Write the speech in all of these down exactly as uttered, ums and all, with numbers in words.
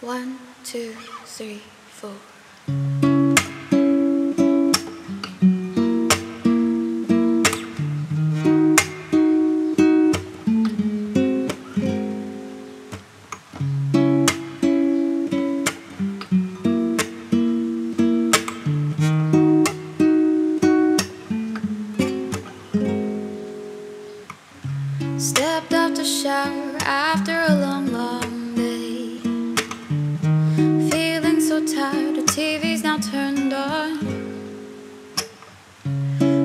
One, two, three, four. Stepped out the shower after a long, long day. Feeling so tired, the T V's now turned on.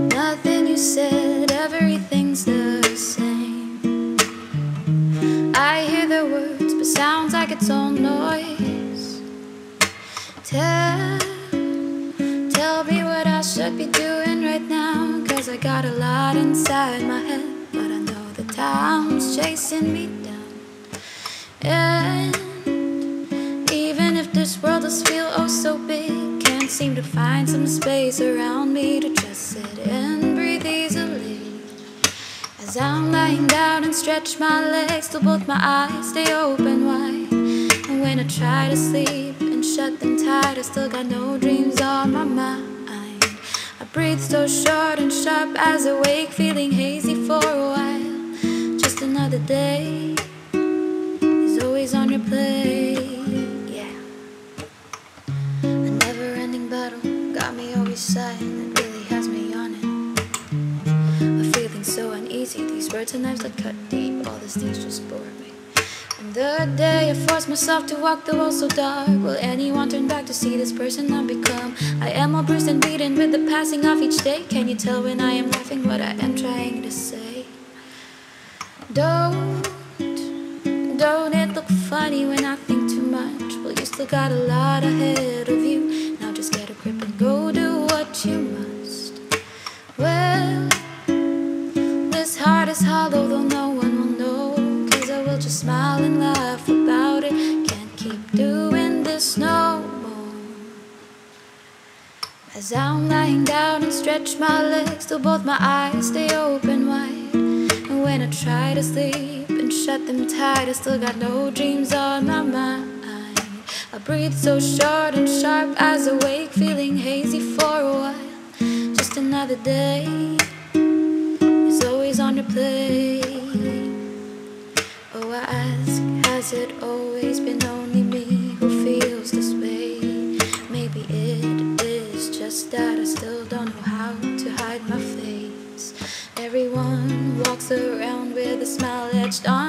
Nothing you said, everything's the same. I hear the words, but sounds like it's all noise. Tell, tell me what I should be doing right now, 'cause I got a lot inside my head. Time's chasing me down, and even if this world does feel oh so big, can't seem to find some space around me to just sit and breathe easily. As I'm lying down and stretch my legs till both my eyes stay open wide, and when I try to sleep and shut them tight, I still got no dreams on my mind. I breathe so short and sharp as I wake, feeling hazy for a while. Another day is always on your plate, yeah. A never-ending battle got me always sighing, it really has me yawning. I'm feeling so uneasy, these words and knives that cut deep, all these things just bore me. And the day I forced myself to walk the wall so dark, will anyone turn back to see this person I've become? I am all bruised and beaten with the passing of each day. Can you tell when I am laughing what I am trying to say? Don't, don't it look funny when I think too much? Well, you still got a lot ahead of you. Now just get a grip and go do what you must. Well, this heart is hollow, though no one will know, 'cause I will just smile and laugh about it. Can't keep doing this no more. As I'm lying down and stretch my legs till both my eyes stay open wide, when I try to sleep and shut them tight, I still got no dreams on my mind. I breathe so short and sharp as I wake, feeling hazy for a while. Just another day is always on your plate. Oh, I ask, has it always been only me who feels this way? Maybe it is just that I still don't know how to hide my face. Everyone walks around with a smile etched on.